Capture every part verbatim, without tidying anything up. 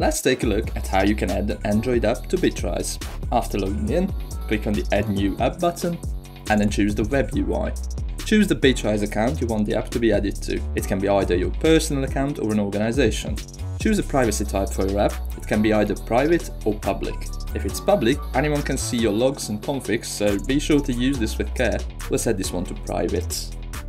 Let's take a look at how you can add an Android app to Bitrise. After logging in, click on the Add New App button and then choose the Web U I. Choose the Bitrise account you want the app to be added to. It can be either your personal account or an organization. Choose a privacy type for your app. It can be either private or public. If it's public, anyone can see your logs and configs, so be sure to use this with care. We'll set this one to private.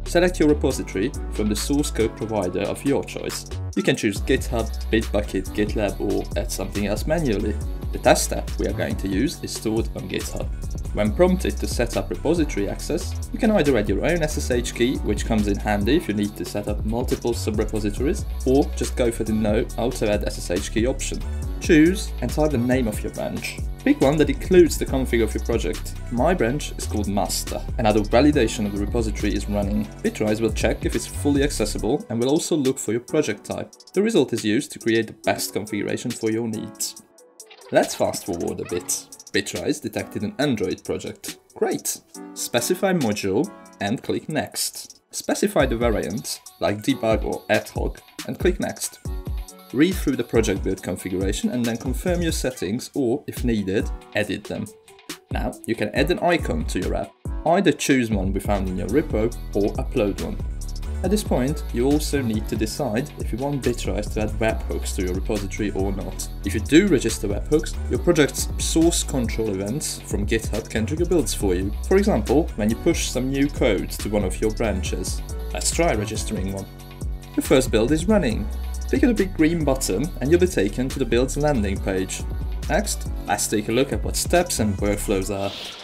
Select your repository from the source code provider of your choice. You can choose GitHub, Bitbucket, GitLab or add something else manually. The test app we are going to use is stored on GitHub. When prompted to set up repository access, you can either add your own S S H key, which comes in handy if you need to set up multiple subrepositories, or just go for the no auto add S S H key option. Choose and type the name of your branch. Pick one that includes the config of your project. My branch is called Master. Another validation of the repository is running. Bitrise will check if it's fully accessible and will also look for your project type. The result is used to create the best configuration for your needs. Let's fast forward a bit. Bitrise detected an Android project. Great! Specify module and click Next. Specify the variant, like debug or ad hoc, and click Next. Read through the project build configuration and then confirm your settings or, if needed, edit them. Now you can add an icon to your app. Either choose one we found in your repo or upload one. At this point, you also need to decide if you want Bitrise to add webhooks to your repository or not. If you do register webhooks, your project's source control events from GitHub can trigger builds for you. For example, when you push some new code to one of your branches. Let's try registering one. Your first build is running. Click on the big green button and you'll be taken to the build's landing page. Next, let's take a look at what steps and workflows are.